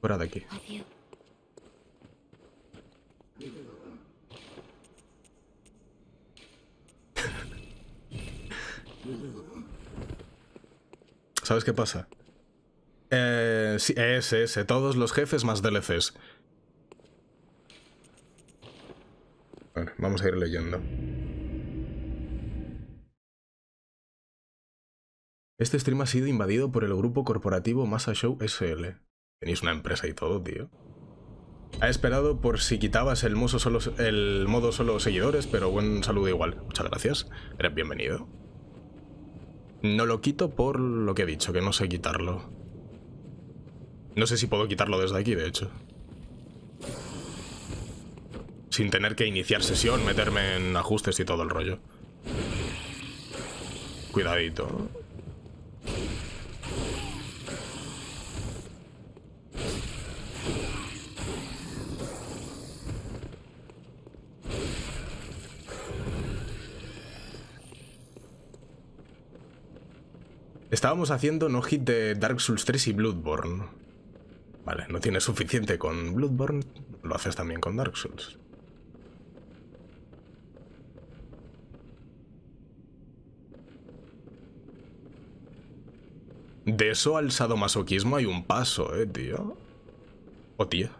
Fuera de aquí. ¿Sabes qué pasa? Sí, ese, todos los jefes más DLCs. Bueno, vamos a ir leyendo. Este stream ha sido invadido por el grupo corporativo MassaShow SL. Tenéis una empresa y todo, tío. Ha esperado por si quitabas el modo solo seguidores, pero buen saludo igual. Muchas gracias, eres bienvenido. No lo quito por lo que he dicho, que no sé quitarlo. No sé si puedo quitarlo desde aquí, de hecho. Sin tener que iniciar sesión, meterme en ajustes y todo el rollo. Cuidadito. Estábamos haciendo no hit de Dark Souls 3 y Bloodborne. Vale, no tienes suficiente con Bloodborne, lo haces también con Dark Souls. De eso al sadomasoquismo hay un paso, tío. O tía.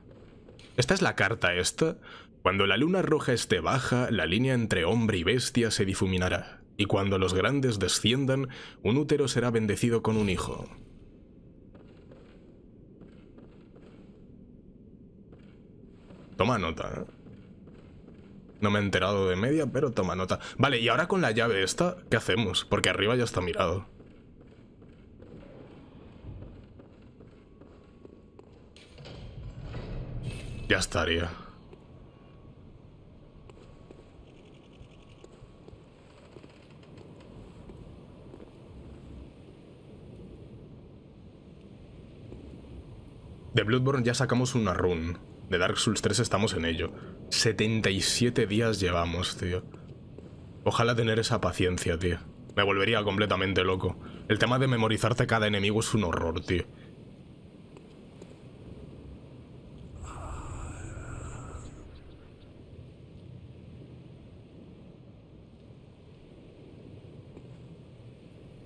Esta es la carta esta. Cuando la luna roja esté baja, la línea entre hombre y bestia se difuminará. Y cuando los grandes desciendan, un útero será bendecido con un hijo. Toma nota. No me he enterado de media, pero toma nota. Vale, y ahora con la llave esta, ¿qué hacemos? Porque arriba ya está mirado. Ya estaría. De Bloodborne ya sacamos una run. De Dark Souls 3 estamos en ello. 77 días llevamos, tío. Ojalá tener esa paciencia, tío. Me volvería completamente loco. El tema de memorizarte cada enemigo es un horror, tío.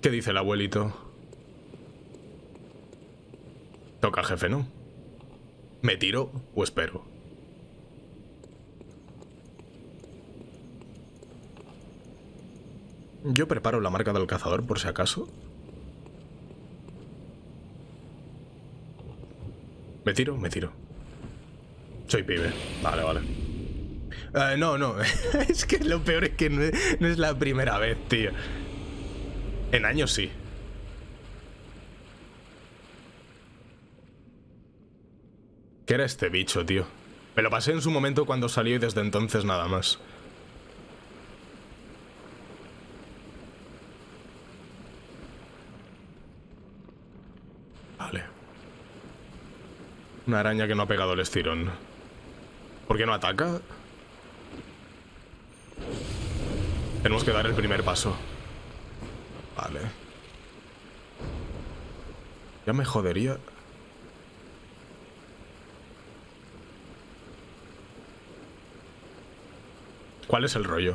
¿Qué dice el abuelito? Toca jefe, ¿no? ¿Me tiro o espero? Yo preparo la marca del cazador por si acaso. ¿Me tiro? Me tiro. Soy pibe. Vale, vale. No. Es que lo peor es que no es la primera vez, tío. En años sí. ¿Qué era este bicho, tío? Me lo pasé en su momento cuando salió y desde entonces nada más. Vale. Una araña que no ha pegado el estirón. ¿Por qué no ataca? Tenemos que dar el primer paso. Vale. Ya me jodería... ¿Cuál es el rollo?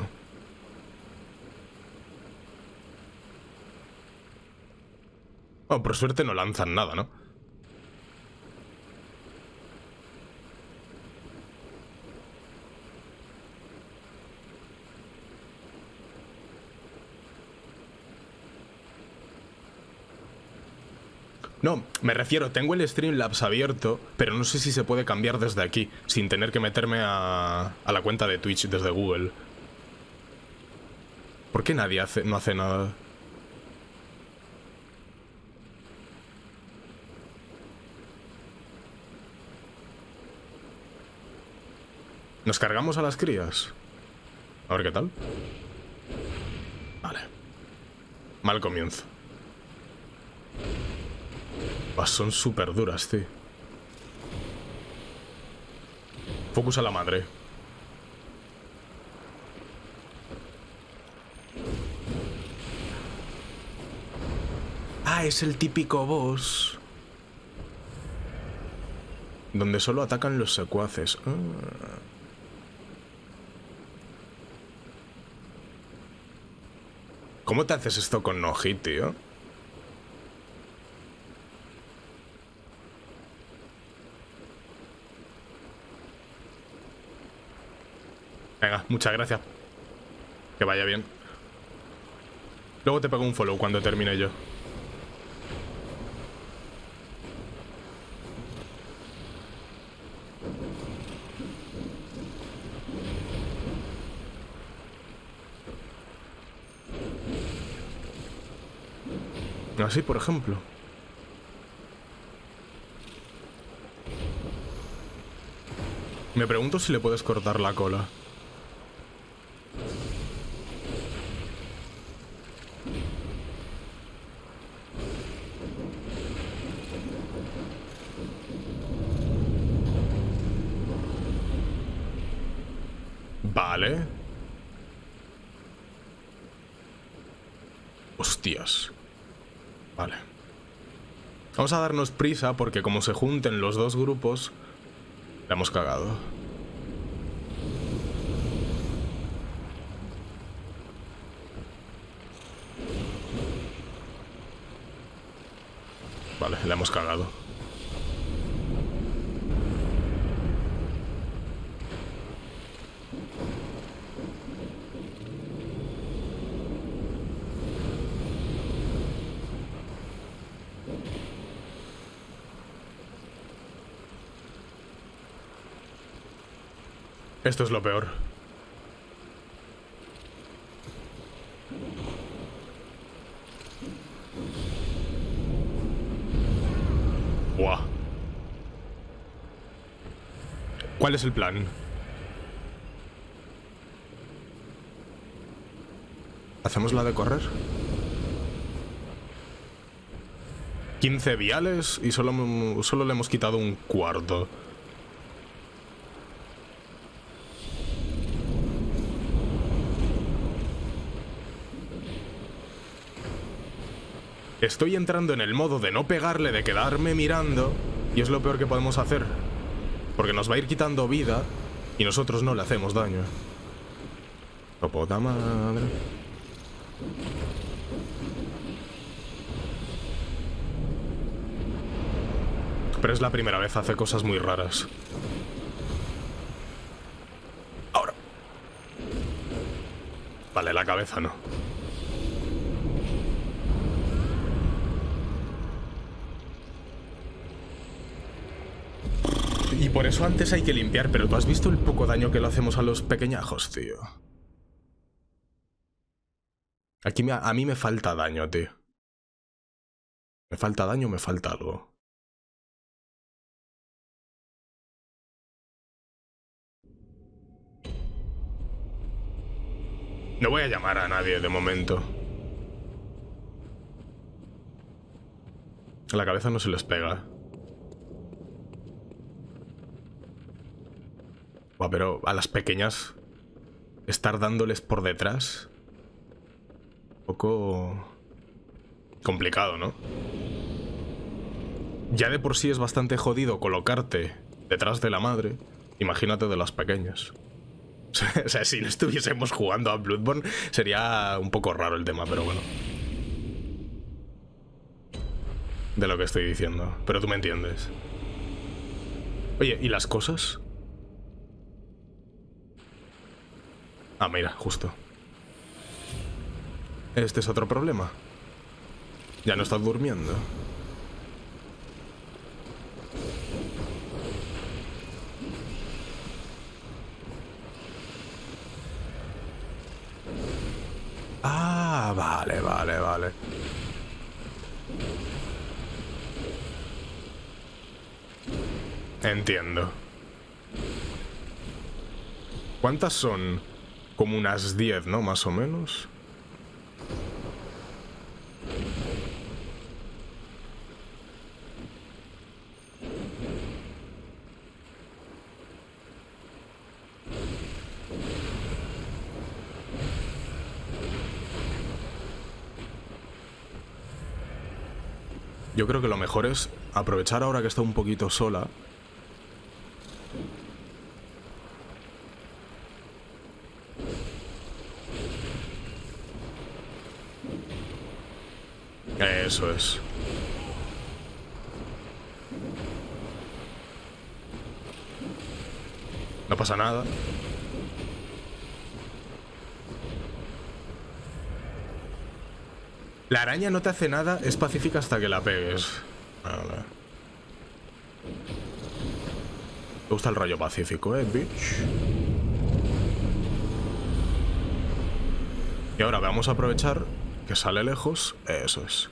Oh, por suerte no lanzan nada, ¿no? No, me refiero, tengo el Streamlabs abierto, pero no sé si se puede cambiar desde aquí, sin tener que meterme a la cuenta de Twitch desde Google. ¿Por qué nadie no hace nada? ¿Nos cargamos a las crías? A ver qué tal. Vale. Mal comienzo. Son súper duras, tío. Focus a la madre. Ah, es el típico boss. Donde solo atacan los secuaces. ¿Cómo te haces esto con no-hit, tío? Venga, muchas gracias. Que vaya bien. Luego te pego un follow cuando termine yo. Así, por ejemplo. Me pregunto si le puedes cortar la cola. Vale. Hostias. Vale. Vamos a darnos prisa porque como se junten los dos grupos, la hemos cagado. Vale, la hemos cagado. Esto es lo peor. Buah. ¿Cuál es el plan? ¿Hacemos la de correr? 15 viales y solo le hemos quitado un cuarto. Estoy entrando en el modo de no pegarle, de quedarme mirando, y es lo peor que podemos hacer, porque nos va a ir quitando vida y nosotros no le hacemos daño. ¡Oh, puta madre! Pero es la primera vez, hace cosas muy raras. Ahora. Vale, la cabeza no. Y por eso antes hay que limpiar, pero tú has visto el poco daño que le hacemos a los pequeñajos, tío. Aquí a mí me falta daño, tío. Me falta daño, me falta algo. No voy a llamar a nadie de momento. A la cabeza no se les pega. Pero a las pequeñas, estar dándoles por detrás, un poco complicado, ¿no? Ya de por sí es bastante jodido colocarte detrás de la madre, imagínate de las pequeñas. O sea, si no estuviésemos jugando a Bloodborne sería un poco raro el tema, pero bueno. De lo que estoy diciendo, pero tú me entiendes. Oye, ¿y las cosas? Ah, mira, justo. Este es otro problema. Ya no estás durmiendo. Ah, vale, vale, vale. Entiendo. ¿Cuántas son? Como unas 10, ¿no? Más o menos. Yo creo que lo mejor es aprovechar ahora que está un poquito sola Eso es. No pasa nada. La araña no te hace nada, es pacífica hasta que la pegues. Vale. Me gusta el rollo pacífico, bitch. Y ahora vamos a aprovechar que sale lejos. Eso es.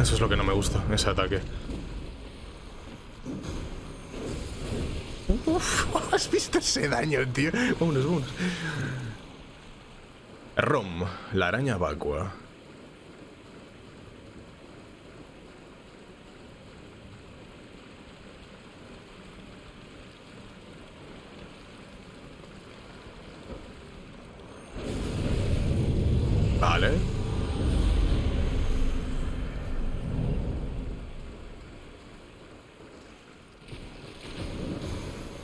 Eso es lo que no me gusta, ese ataque. Uf, ¿has visto ese daño, tío? Vámonos, vámonos. Rom, la araña vacua. Vale.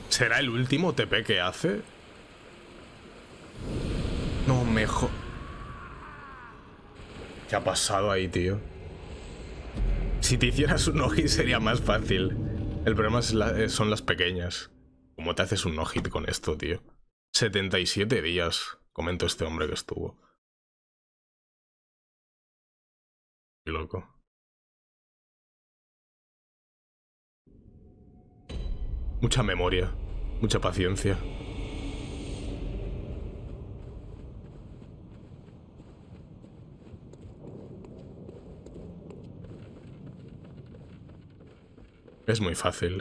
¿Será el último TP que hace? No, mejor. ¿Qué ha pasado ahí, tío? Si te hicieras un no-hit sería más fácil. El problema es son las pequeñas. ¿Cómo te haces un no-hit con esto, tío? 77 días, comento este hombre que estuvo. Qué loco. Mucha memoria. Mucha paciencia. Es muy fácil.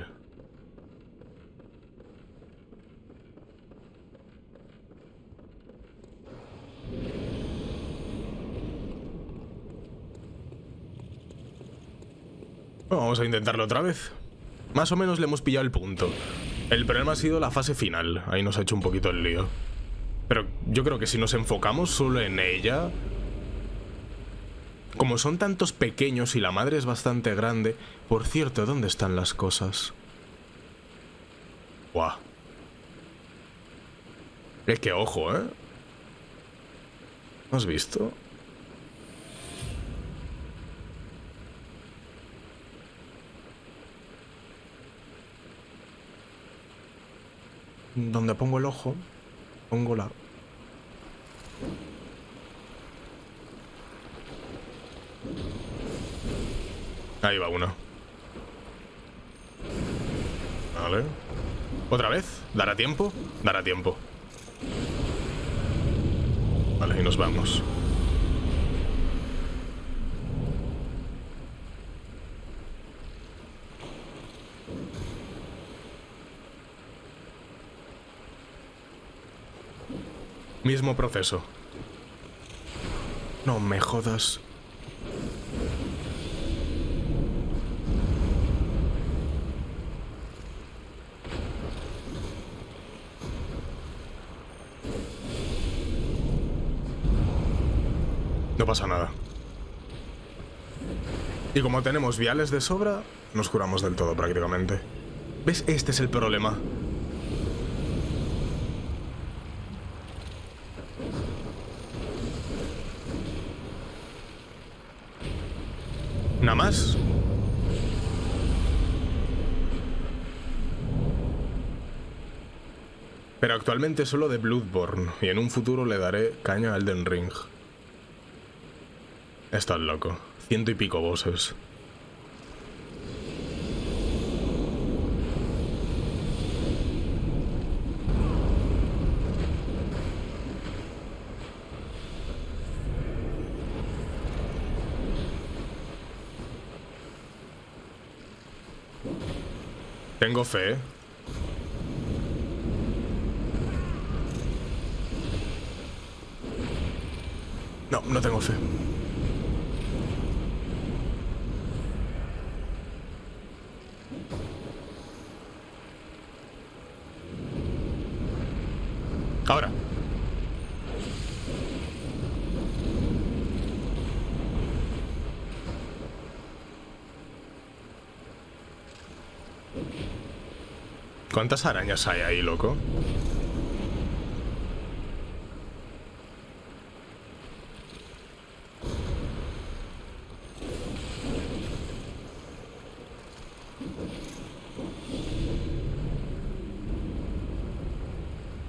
Bueno, vamos a intentarlo otra vez. Más o menos le hemos pillado el punto. El problema ha sido la fase final. Ahí nos ha hecho un poquito el lío. Pero yo creo que si nos enfocamos solo en ella... Como son tantos pequeños y la madre es bastante grande... Por cierto, ¿dónde están las cosas? Guau. Es que ojo, ¿eh? ¿Has visto? Donde pongo el ojo, pongo la... Ahí va uno. Vale. ¿Otra vez? ¿Dará tiempo? Dará tiempo. Vale, y nos vamos. Mismo proceso. No me jodas. No pasa nada. Y como tenemos viales de sobra, nos curamos del todo prácticamente. ¿Ves? Este es el problema. ¿Nada más? Pero actualmente solo de Bloodborne, y en un futuro le daré caña a Elden Ring. Estás loco. 100 y pico bosses. Tengo fe, ¿eh? No, no tengo fe. Ahora. ¿Cuántas arañas hay ahí, loco?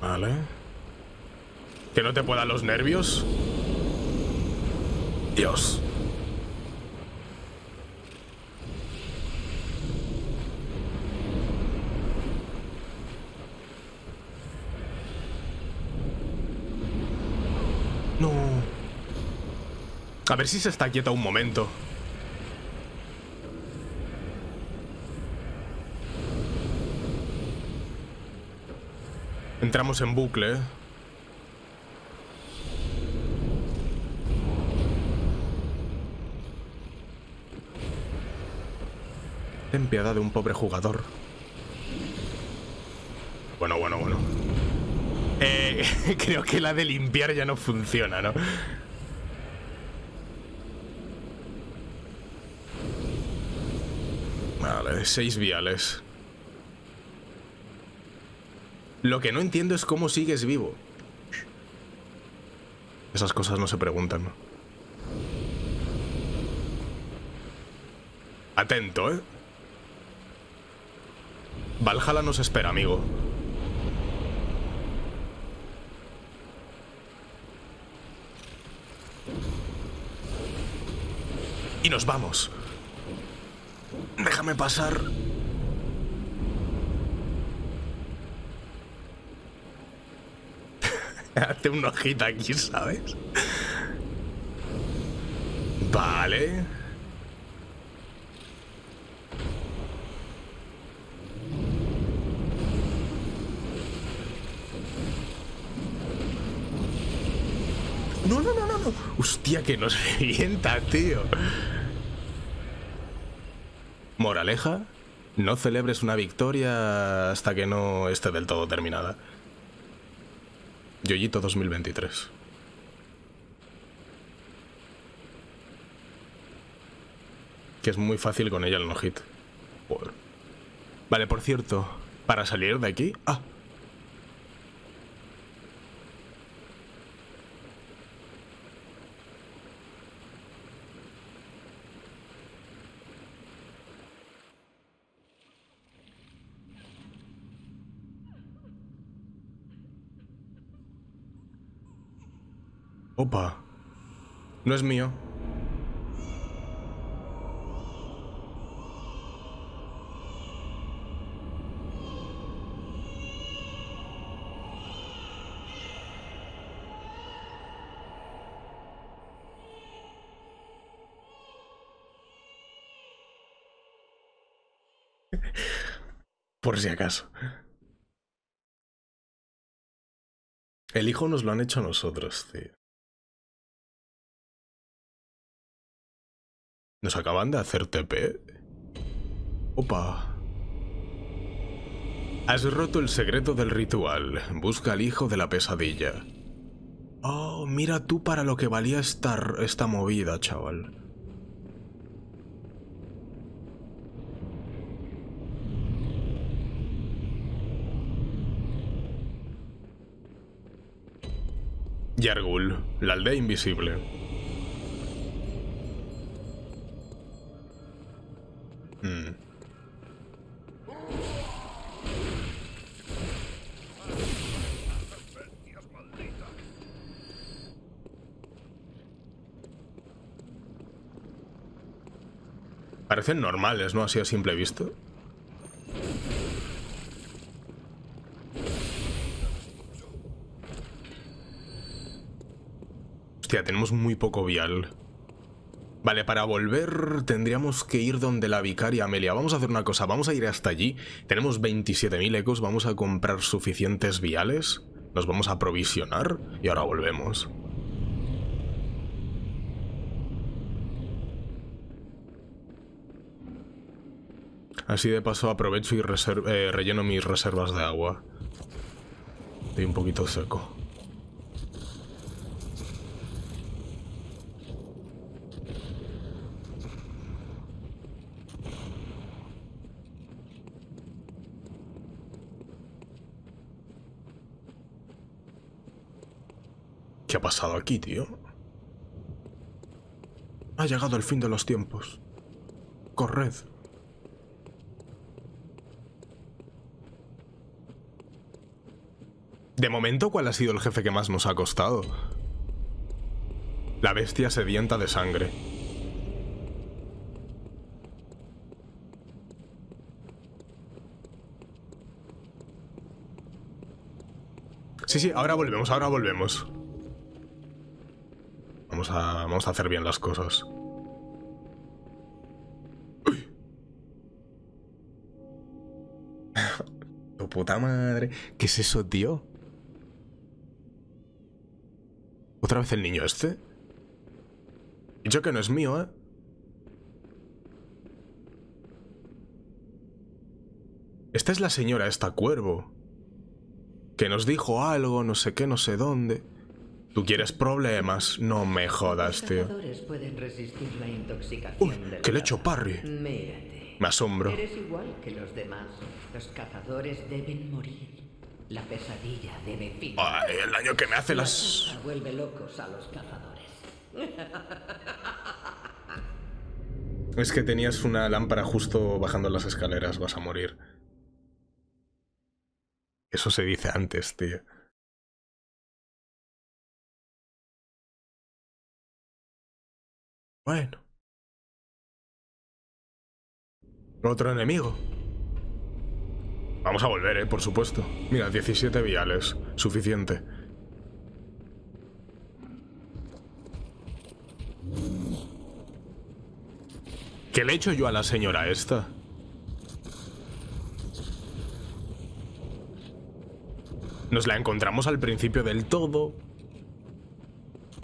Vale. ¿Que no te puedan los nervios? Dios. No. A ver si se está quieta un momento. Entramos en bucle. Ten piedad de un pobre jugador. Bueno, bueno, bueno. Creo que la de limpiar ya no funciona, ¿no? Vale, 6 viales. Lo que no entiendo es cómo sigues vivo. Esas cosas no se preguntan, ¿no? Atento, ¿eh? Valhalla nos espera, amigo. Y nos vamos. Déjame pasar. Hace una hojita aquí, ¿sabes? Vale. No, no, no, no, no. Hostia, que nos revienta, tío. Moraleja, no celebres una victoria hasta que no esté del todo terminada. Yoyito 2023. Que es muy fácil con ella el no-hit. Vale, por cierto, para salir de aquí... ¡Ah! Opa, no es mío. Por si acaso. El hijo nos lo han hecho a nosotros, tío. Nos acaban de hacer TP. Opa. Has roto el secreto del ritual. Busca al hijo de la pesadilla. Oh, mira tú para lo que valía esta movida, chaval. Yargul, la aldea invisible. Parecen normales, ¿no? Así a simple vista. Hostia, tenemos muy poco vial. Vale, para volver tendríamos que ir donde la Vicaria Amelia. Vamos a hacer una cosa, vamos a ir hasta allí. Tenemos 27.000 ecos, vamos a comprar suficientes viales. Nos vamos a provisionar y ahora volvemos. Así de paso aprovecho y relleno mis reservas de agua. Estoy un poquito seco. ¿Qué ha pasado aquí, tío? Ha llegado el fin de los tiempos. Corred. De momento, ¿cuál ha sido el jefe que más nos ha costado? La bestia sedienta de sangre. Sí, sí, ahora volvemos, ahora volvemos. Vamos a hacer bien las cosas. ¡Uy! ¡Tu puta madre! ¿Qué es eso, tío? ¿Otra vez el niño este? Y yo que no es mío, ¿eh? Esta es la señora, esta cuervo. Que nos dijo algo, no sé qué, no sé dónde. ¿Tú quieres problemas? No me jodas, tío. Los cazadores pueden resistir la intoxicación. ¡Uy! ¡Que le echo parry! Mírate. Me asombro. Eres igual que los demás. Los cazadores deben morir. La pesadilla debe finalizar. Ay, el daño que me hace las... La vuelve locos a los cazadores. Es que tenías una lámpara justo bajando las escaleras. Vas a morir. Eso se dice antes, tío. Bueno. Otro enemigo. Vamos a volver, por supuesto. Mira, 17 viales. Suficiente. ¿Qué le he hecho yo a la señora esta? Nos la encontramos al principio del todo.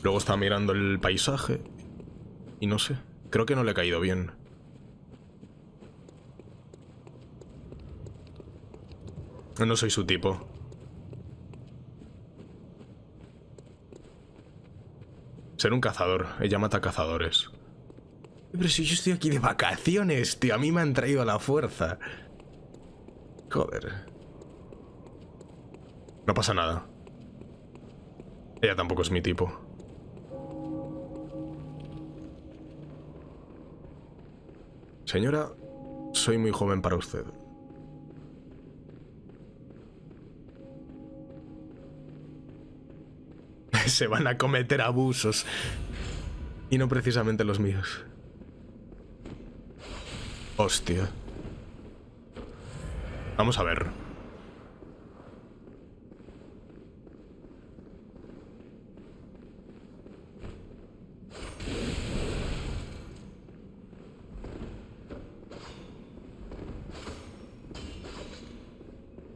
Luego está mirando el paisaje. Y no sé, creo que no le ha caído bien. No soy su tipo. Ser un cazador. Ella mata cazadores. Pero si yo estoy aquí de vacaciones, tío. A mí me han traído a la fuerza. Joder. No pasa nada. Ella tampoco es mi tipo. Señora, soy muy joven para usted. Se van a cometer abusos. Y no precisamente los míos. Hostia. Vamos a ver.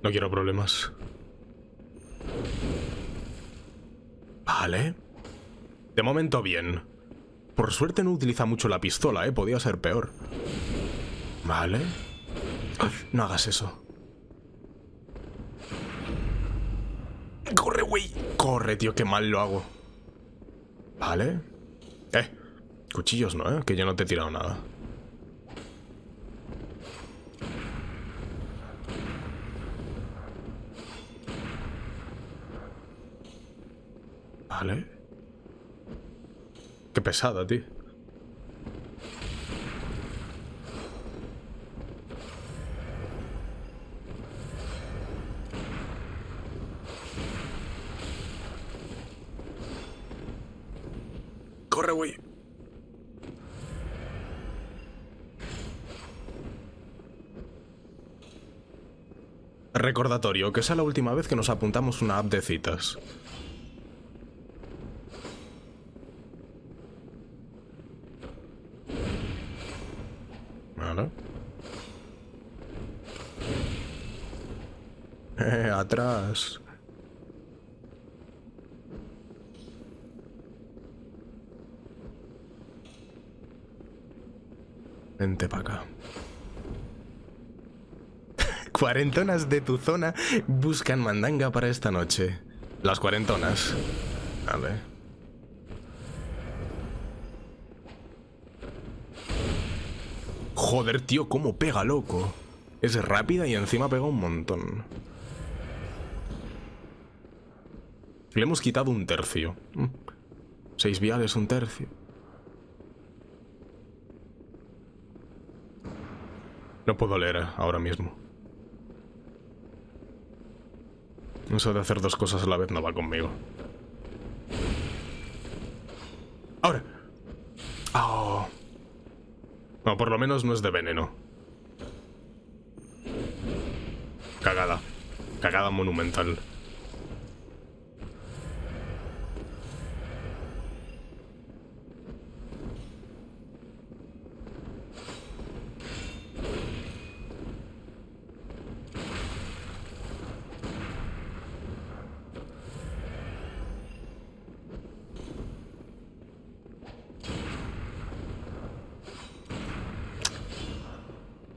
No quiero problemas. Vale. De momento bien. Por suerte no utiliza mucho la pistola, Podía ser peor. Vale. No hagas eso. Corre, güey. Corre, tío, qué mal lo hago. Vale. Cuchillos no, que yo no te he tirado nada. Vale. Qué pesada, tío. Corre, güey. Recordatorio, que sea la última vez que nos apuntamos una app de citas. Atrás. Vente para acá. Cuarentonas de tu zona buscan mandanga para esta noche. Las cuarentonas. Vale. Joder, tío, cómo pega, loco. Es rápida y encima pega un montón. Le hemos quitado un tercio. 6 viales, un tercio. No puedo leer ahora mismo. Eso de hacer 2 cosas a la vez no va conmigo. ¡Ahora! Oh. No, por lo menos no es de veneno. Cagada. Cagada monumental.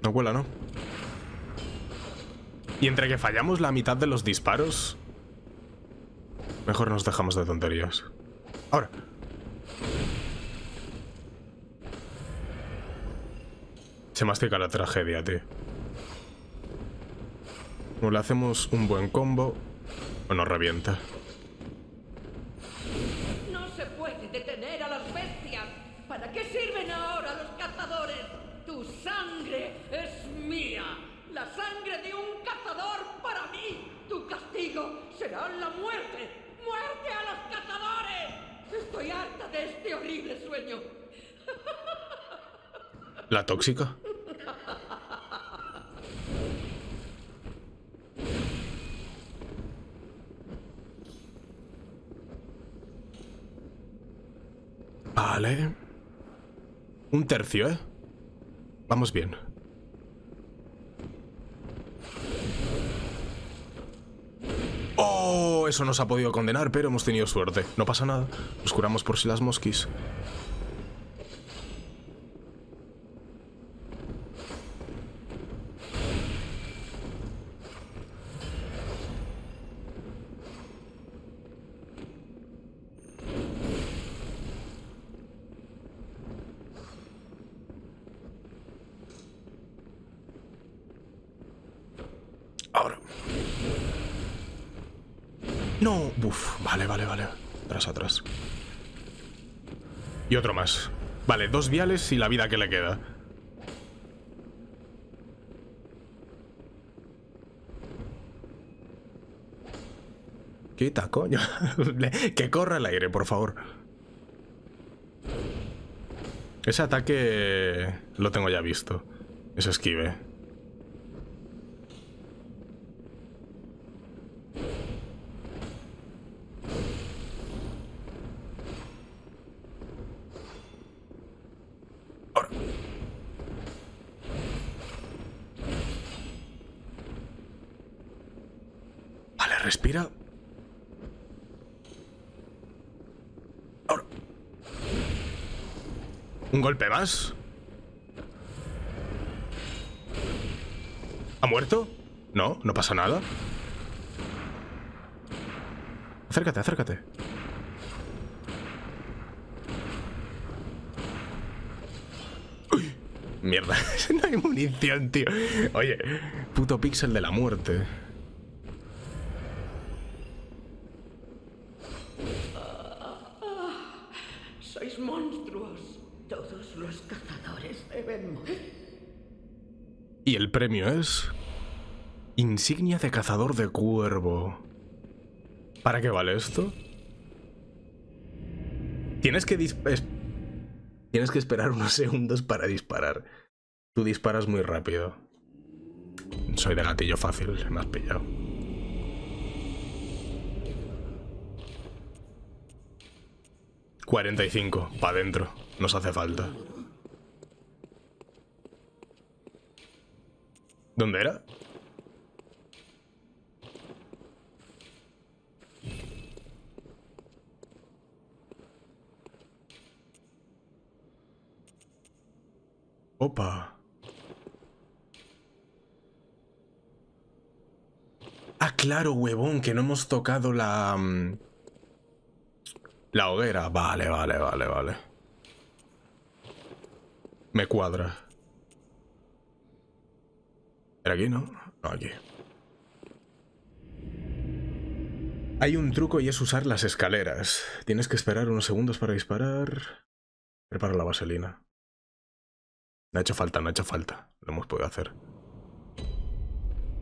No cuela, ¿no? Y entre que fallamos la mitad de los disparos, mejor nos dejamos de tonterías. Ahora. Se mastica la tragedia, tío. O le hacemos un buen combo o nos revienta. No se puede detener a las bestias. ¿Para qué sirven ahora los cazadores? Tu sangre es mía. La sangre de un cazador para mí. Tu castigo será la muerte. ¡Muerte a los cazadores! Estoy harta de este horrible sueño. ¿La tóxica? Vale. Un tercio, ¿eh? Vamos bien. ¡Oh! Eso nos ha podido condenar, pero hemos tenido suerte. No pasa nada. Nos curamos por si las mosquis. No, buf, vale, vale, vale. Atrás, atrás. Y otro más. Vale, 2 viales y la vida que le queda. Quita, coño. Que corra el aire, por favor. Ese ataque lo tengo ya visto. Ese esquive. Respira. Ahora. Un golpe más. ¿Ha muerto? No, no pasa nada. Acércate, acércate. Uy, mierda, no hay munición, tío. Oye, puto píxel de la muerte. Y el premio es... insignia de cazador de cuervo. ¿Para qué vale esto? Tienes que esperar unos segundos para disparar. Tú disparas muy rápido. Soy de gatillo fácil, me has pillado. «45, para adentro. Nos hace falta». ¿Dónde era? Opa. Ah, claro, huevón, que no hemos tocado la hoguera. Vale, vale, vale, vale. Me cuadra. ¿Era aquí, no? No, aquí. Hay un truco y es usar las escaleras. Tienes que esperar unos segundos para disparar. Prepara la vaselina. No ha hecho falta, no ha hecho falta. Lo hemos podido hacer.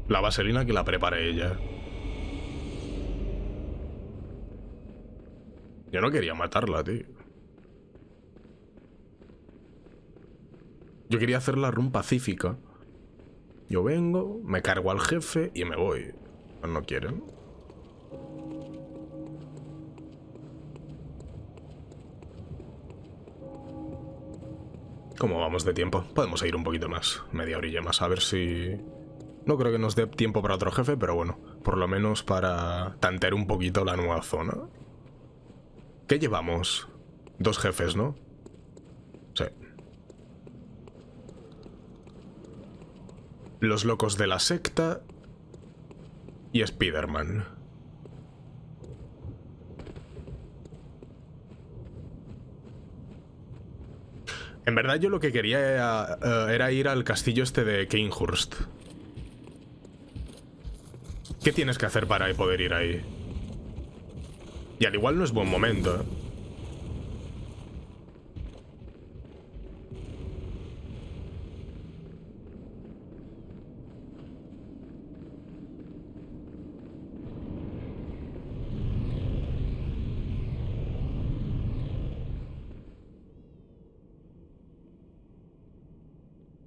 La vaselina que la prepare ella. Yo no quería matarla, tío. Yo quería hacer la run pacífica. Yo vengo, me cargo al jefe y me voy. No quieren. ¿Cómo vamos de tiempo? Podemos seguir un poquito más. Media horilla más, a ver si... No creo que nos dé tiempo para otro jefe, pero bueno, por lo menos para tantear un poquito la nueva zona. ¿Qué llevamos? 2 jefes, ¿no? Sí. Los locos de la secta y Spider-Man. En verdad yo lo que quería era ir al castillo este de Cainhurst. ¿Qué tienes que hacer para poder ir ahí? Y al igual no es buen momento.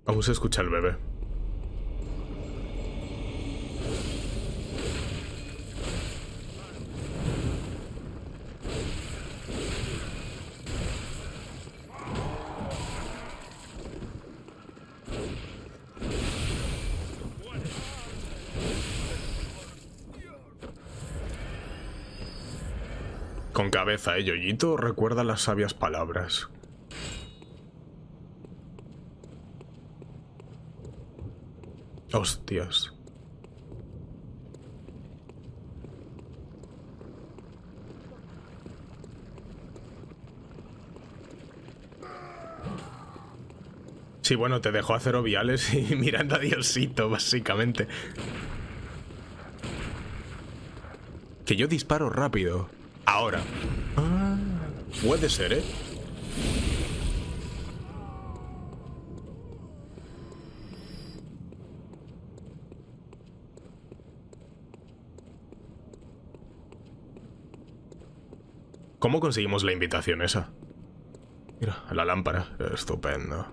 Vamos a escuchar al bebé. Con cabeza, Yoyito, recuerda las sabias palabras. Hostias. Sí, bueno, te dejó hacer oviales y mirando a Diosito, básicamente. Que yo disparo rápido. Ahora. Ah, puede ser, ¿eh? ¿Cómo conseguimos la invitación esa? Mira, la lámpara. Estupendo.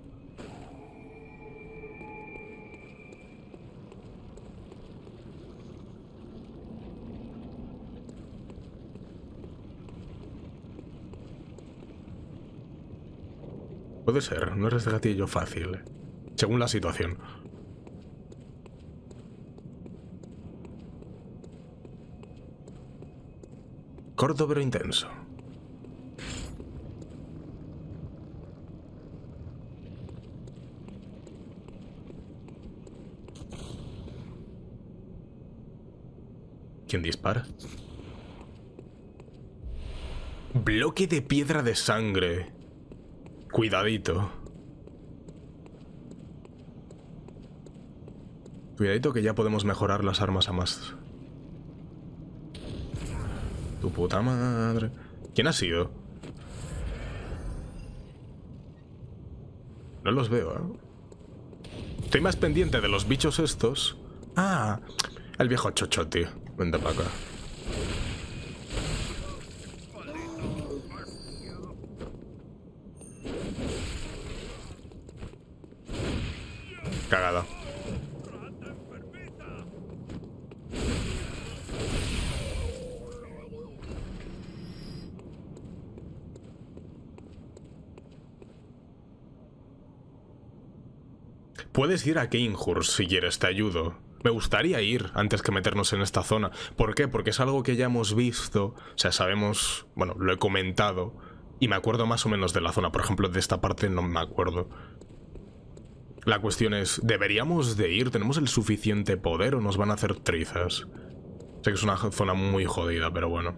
Puede ser, no es gatillo fácil, según la situación. Corto pero intenso. ¿Quién dispara? Bloque de piedra de sangre. Cuidadito. Cuidadito que ya podemos mejorar las armas a más. Tu puta madre. ¿Quién ha sido? No los veo, ¿eh? Estoy más pendiente de los bichos estos. Ah, el viejo chocho, tío. Vente para acá. Cagada. Puedes ir a Cainhurst si quieres, te ayudo. Me gustaría ir antes que meternos en esta zona. ¿Por qué? Porque es algo que ya hemos visto. O sea, sabemos... Bueno, lo he comentado. Y me acuerdo más o menos de la zona. Por ejemplo, de esta parte no me acuerdo. La cuestión es, ¿deberíamos de ir? ¿Tenemos el suficiente poder o nos van a hacer trizas? Sé que es una zona muy jodida, pero bueno.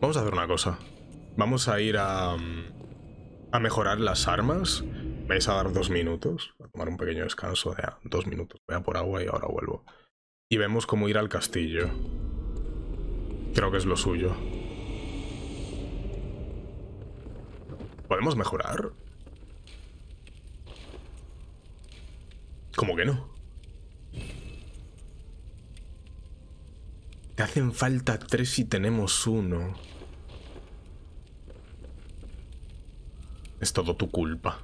Vamos a hacer una cosa. Vamos a ir a... a mejorar las armas. Me vais a dar 2 minutos. A tomar un pequeño descanso de 2 minutos. Voy a por agua y ahora vuelvo. Y vemos cómo ir al castillo. Creo que es lo suyo. ¿Podemos mejorar? ¿Cómo que no? Te hacen falta 3 y tenemos 1. Es todo tu culpa.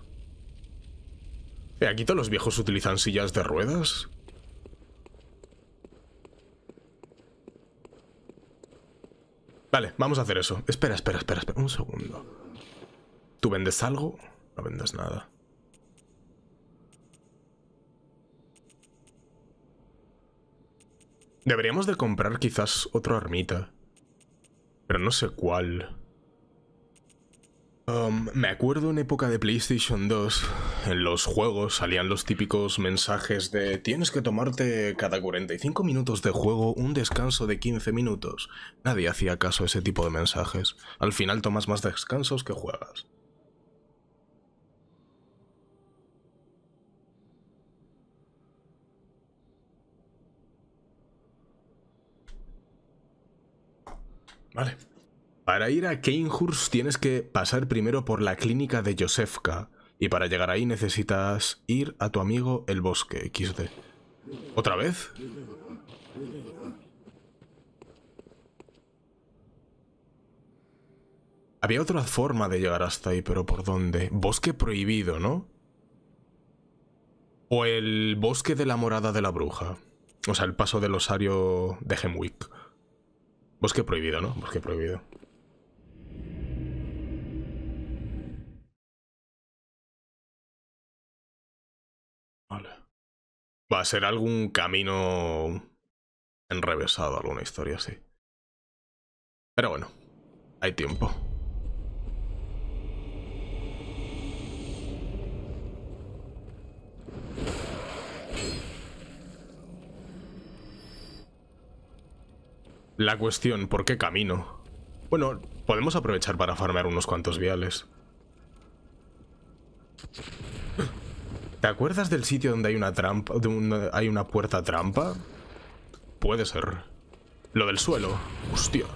¿Aquí todos los viejos utilizan sillas de ruedas? Vale, vamos a hacer eso. Espera, espera, espera, espera. Un segundo. ¿Tú vendes algo? No vendes nada. Deberíamos de comprar quizás otra ermita. Pero no sé cuál. Me acuerdo en época de PlayStation 2, en los juegos salían los típicos mensajes de tienes que tomarte cada 45 minutos de juego un descanso de 15 minutos. Nadie hacía caso a ese tipo de mensajes. Al final tomas más descansos que juegas. Vale. Para ir a Cainhurst tienes que pasar primero por la clínica de Josefka. Y para llegar ahí necesitas ir a tu amigo el bosque, XD. ¿Otra vez? Había otra forma de llegar hasta ahí, pero ¿por dónde? Bosque prohibido, ¿no? O el bosque de la morada de la bruja. O sea, el paso del osario de Hemwick. Bosque prohibido, ¿no? Bosque prohibido. Vale. Va a ser algún camino enrevesado, alguna historia así. Pero bueno, hay tiempo. La cuestión, ¿por qué camino? Bueno, podemos aprovechar para farmear unos cuantos viales. ¿Te acuerdas del sitio donde hay una trampa, hay una puerta trampa? Puede ser. Lo del suelo. Hostia.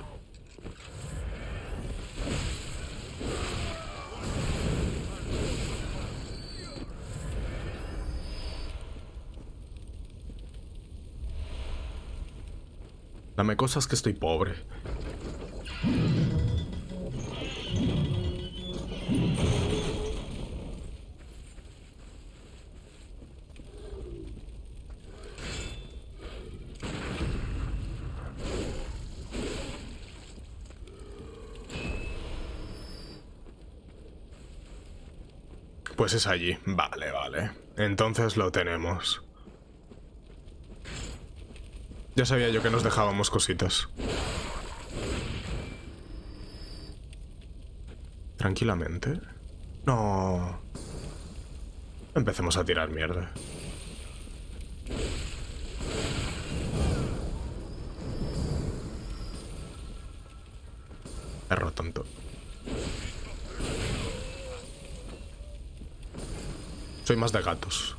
Dame cosas que estoy pobre. Pues es allí. Vale, vale. Entonces lo tenemos. Ya sabía yo que nos dejábamos cositas. Tranquilamente. No. Empecemos a tirar mierda. Perro tonto. Soy más de gatos.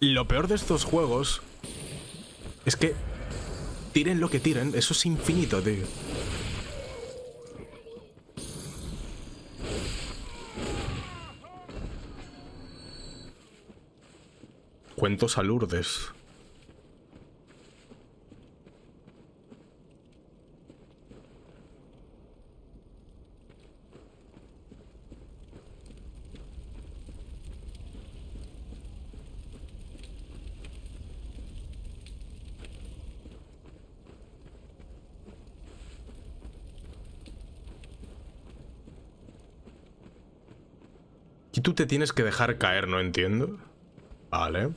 Lo peor de estos juegos es que tiren lo que tiren, eso es infinito, tío. Cuentos alurdes. Y tú te tienes que dejar caer, no entiendo. Vale.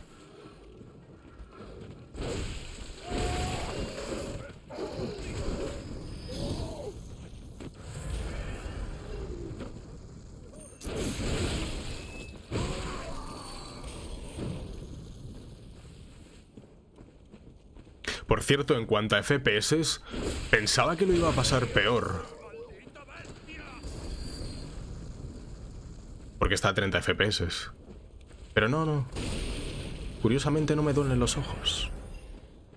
Por cierto, en cuanto a FPS, pensaba que lo iba a pasar peor. Porque está a 30 FPS. Pero no, no. Curiosamente no me duelen los ojos.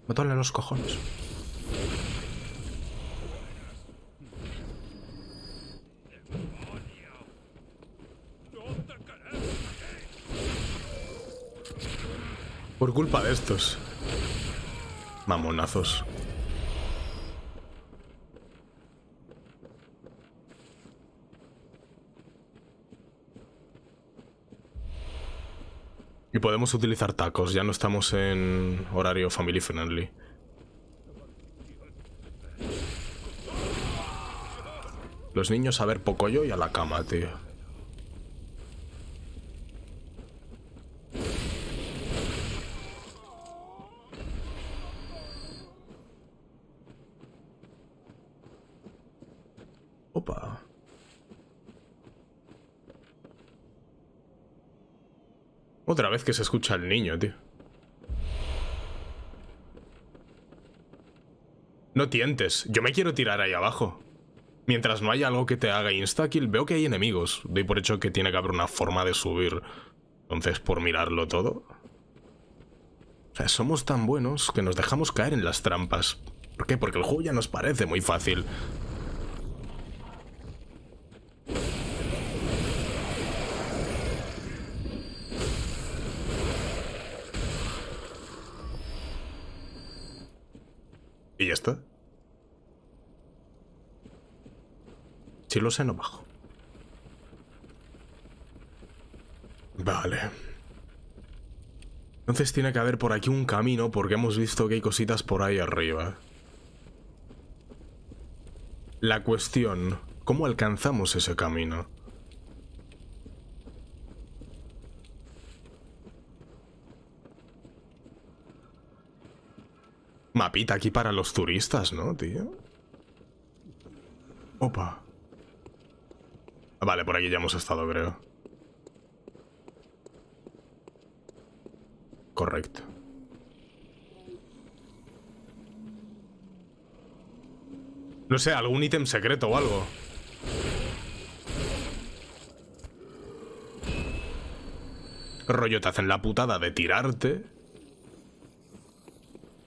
Me duelen los cojones. Por culpa de estos mamonazos. Y podemos utilizar tacos, ya no estamos en horario family friendly. Los niños a ver Pocoyo y a la cama, tío. Otra vez que se escucha el niño, tío. No tientes. Yo me quiero tirar ahí abajo. Mientras no haya algo que te haga instakill, veo que hay enemigos. Doy por hecho que tiene que haber una forma de subir. Entonces, por mirarlo todo... O sea, somos tan buenos que nos dejamos caer en las trampas. ¿Por qué? Porque el juego ya nos parece muy fácil. ¿Y ya está? Si lo sé, no bajo. Vale. Entonces tiene que haber por aquí un camino, porque hemos visto que hay cositas por ahí arriba. La cuestión, ¿cómo alcanzamos ese camino? Mapita aquí para los turistas, ¿no, tío? Opa. Vale, por aquí ya hemos estado, creo. Correcto. No sé, algún ítem secreto o algo. Rollo, te hacen la putada de tirarte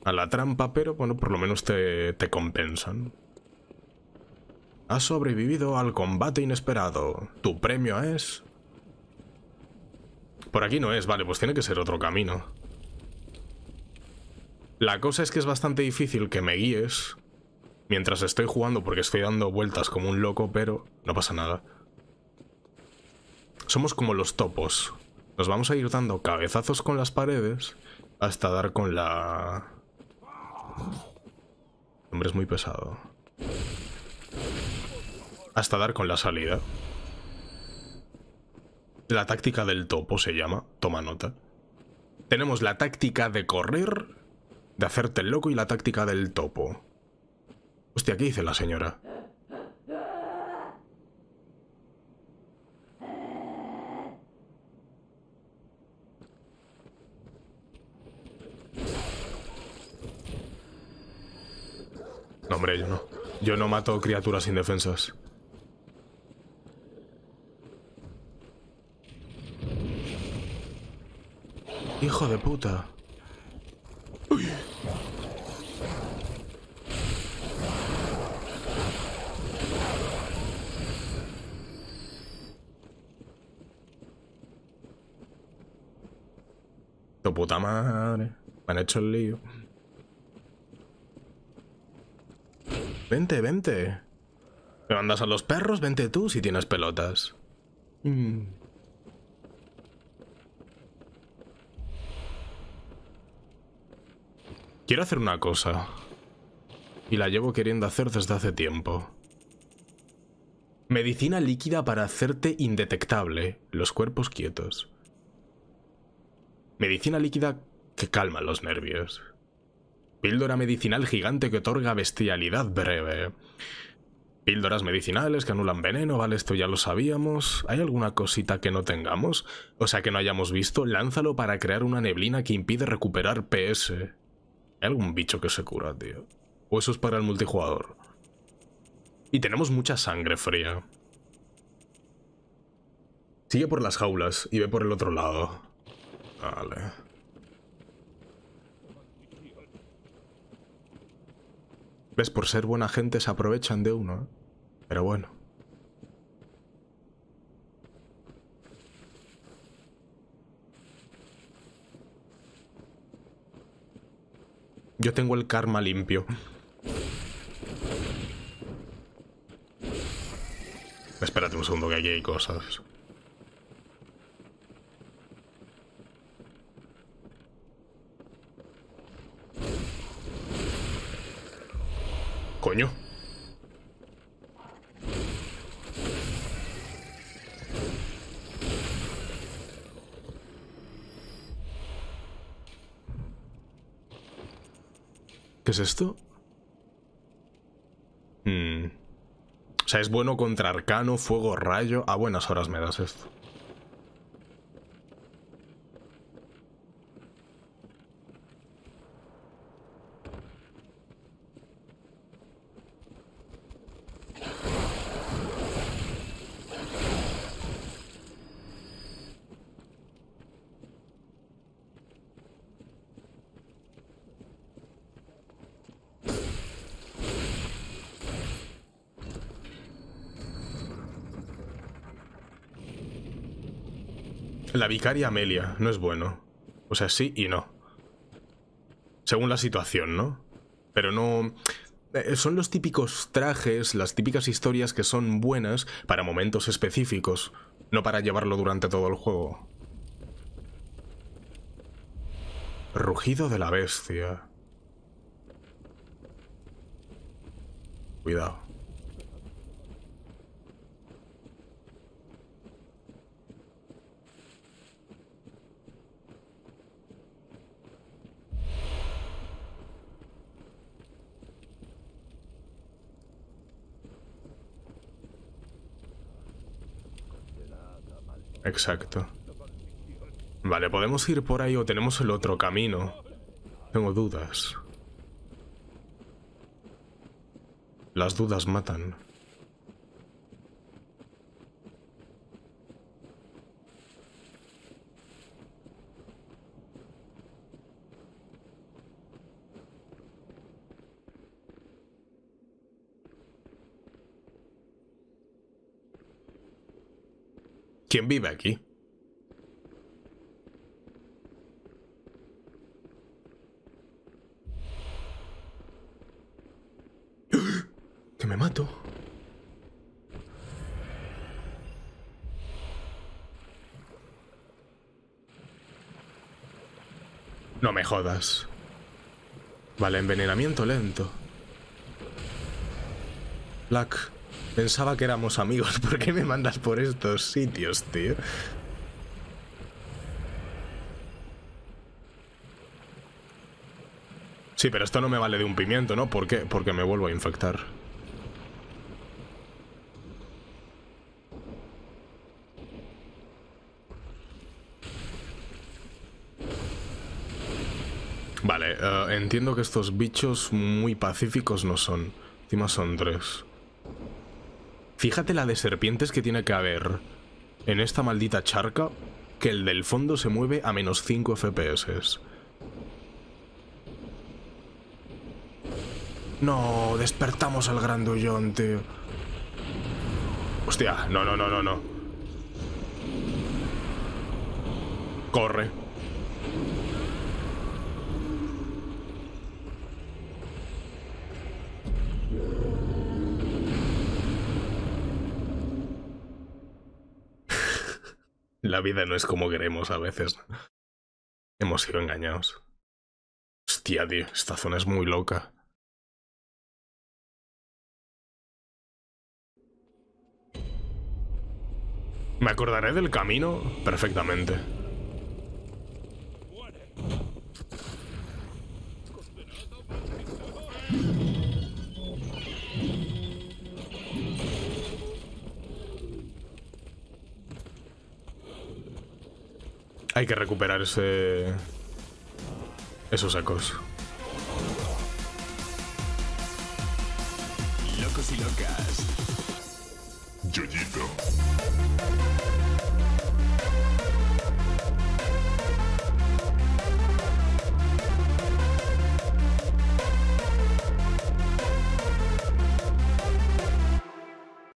a la trampa, pero bueno, por lo menos te compensan. Has sobrevivido al combate inesperado. Tu premio es... Por aquí no es, vale, pues tiene que ser otro camino. La cosa es que es bastante difícil que me guíes mientras estoy jugando, porque estoy dando vueltas como un loco, pero no pasa nada. Somos como los topos. Nos vamos a ir dando cabezazos con las paredes hasta dar con la... Hombre, es muy pesado. Hasta dar con la salida. La táctica del topo se llama. Toma nota. Tenemos la táctica de correr, de hacerte el loco, y la táctica del topo. Hostia, ¿qué dice la señora? No, hombre, yo no. Yo no mato criaturas indefensas. ¡Hijo de puta! ¡Uy! ¡Tu puta madre! Me han hecho el lío. Vente, vente. Me mandas a los perros, vente tú si tienes pelotas. Quiero hacer una cosa. Y la llevo queriendo hacer desde hace tiempo. Medicina líquida para hacerte indetectable. Los cuerpos quietos. Medicina líquida que calma los nervios. Píldora medicinal gigante que otorga bestialidad breve. Píldoras medicinales que anulan veneno, vale, esto ya lo sabíamos. ¿Hay alguna cosita que no tengamos? O sea, que no hayamos visto. Lánzalo para crear una neblina que impide recuperar PS. Hay algún bicho que se cura, tío. O eso es para el multijugador. Y tenemos mucha sangre fría. Sigue por las jaulas y ve por el otro lado. Vale. ¿Ves? Por ser buena gente se aprovechan de uno, ¿eh? Pero bueno. Yo tengo el karma limpio. Espérate un segundo, que aquí hay cosas. Coño. ¿Qué es esto? O sea, es bueno contra arcano, fuego, rayo. A buenas horas me das esto. La Vicaria Amelia, no es bueno. O sea, sí y no. Según la situación, ¿no? Pero no... Son los típicos trajes, las típicas historias que son buenas para momentos específicos, no para llevarlo durante todo el juego. Rugido de la bestia. Cuidado. Exacto. Vale, podemos ir por ahí o tenemos el otro camino. Tengo dudas. Las dudas matan. ¿Quién vive aquí? ¡Que me mato! No me jodas. Vale, envenenamiento lento. Black. Pensaba que éramos amigos. ¿Por qué me mandas por estos sitios, tío? Sí, pero esto no me vale de un pimiento, ¿no? ¿Por qué? Porque me vuelvo a infectar. Vale, entiendo que estos bichos muy pacíficos no son. Encima son tres. Fíjate la de serpientes que tiene que haber en esta maldita charca, que el del fondo se mueve a menos 5 FPS. No, despertamos al grandullón, tío. Hostia, no, no, no, no, no. Corre. La vida no es como queremos a veces. Hemos sido engañados. Hostia, tío, esta zona es muy loca. Me acordaré del camino perfectamente. Hay que recuperar esos ecos. locos y locas. Yoyito.